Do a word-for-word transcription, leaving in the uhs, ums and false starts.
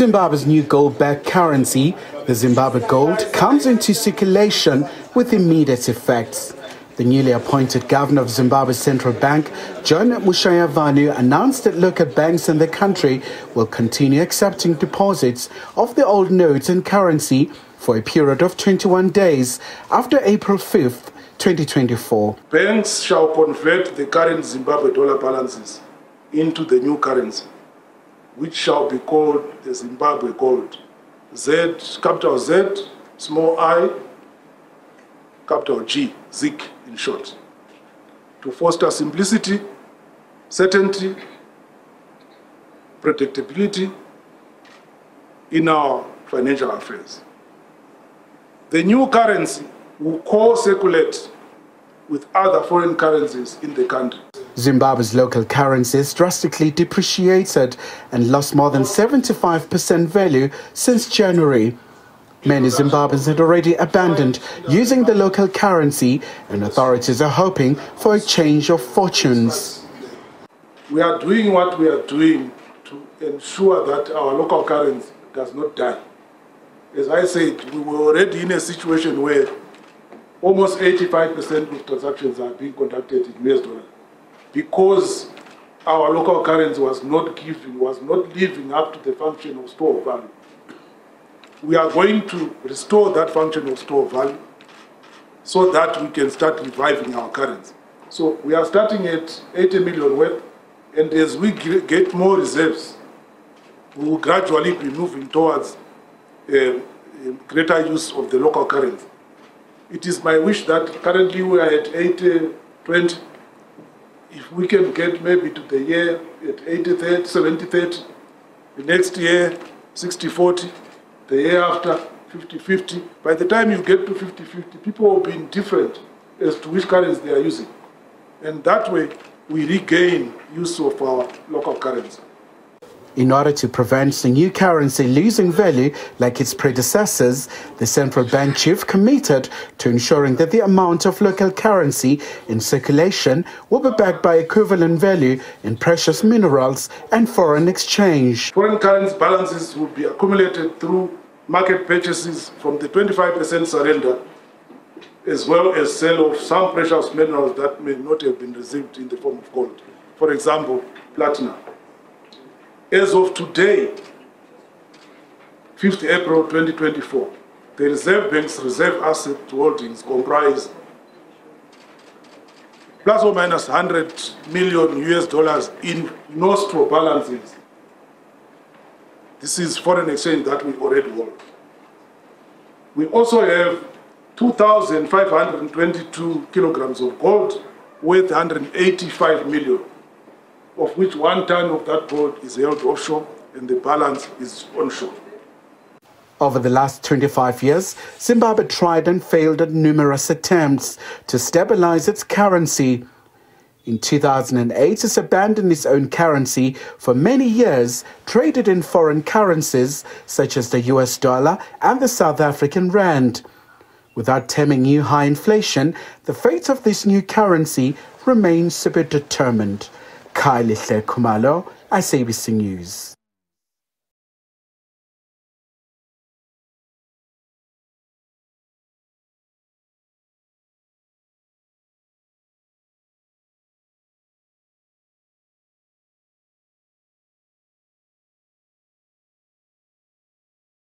Zimbabwe's new gold-backed currency, the Zimbabwe Gold, comes into circulation with immediate effects. The newly appointed governor of Zimbabwe's central bank, John Mushayavanu, announced that local banks in the country will continue accepting deposits of the old notes and currency for a period of twenty-one days after April fifth, twenty twenty-four. Banks shall convert the current Zimbabwe dollar balances into the new currency, which shall be called the Zimbabwe Gold. Z, capital Z, small I, capital G, Zik in short, to foster simplicity, certainty, predictability in our financial affairs. The new currency will co-circulate with other foreign currencies in the country. Zimbabwe's local currencies drastically depreciated and lost more than seventy-five percent value since January. Many Zimbabweans had already abandoned using the local currency, and authorities are hoping for a change of fortunes. We are doing what we are doing to ensure that our local currency does not die. As I said, we were already in a situation where almost eighty-five percent of transactions are being conducted in U S dollars because our local currency was not giving, was not living up to the function of store of value. We are going to restore that function of store of value so that we can start reviving our currency. So we are starting at eighty million worth, and as we get more reserves, we will gradually be moving towards a greater use of the local currency. It is my wish that currently we are at eighty twenty. If we can get maybe to the year at eighty thirty, seventy thirty, the next year sixty forty, the year after fifty fifty. By the time you get to fifty fifty, people will be indifferent as to which currency they are using. And that way, we regain use of our local currency. In order to prevent the new currency losing value like its predecessors, the central bank chief committed to ensuring that the amount of local currency in circulation will be backed by equivalent value in precious minerals and foreign exchange. Foreign currency balances will be accumulated through market purchases from the twenty-five percent surrender, as well as sale of some precious minerals that may not have been received in the form of gold, for example, platinum. As of today, fifth April twenty twenty-four, the Reserve Bank's reserve asset holdings comprise plus or minus one hundred million U S dollars in nostro balances. This is foreign exchange that we already hold. We also have two thousand five hundred twenty-two kilograms of gold worth one hundred eighty-five million. Of which one ton of that gold is held offshore and the balance is onshore. Over the last twenty-five years, Zimbabwe tried and failed at numerous attempts to stabilize its currency. In two thousand eight, it abandoned its own currency for many years, traded in foreign currencies such as the U S dollar and the South African rand. Without taming new high inflation, the fate of this new currency remains to be determined. Kylie Kumalo, S A B C News.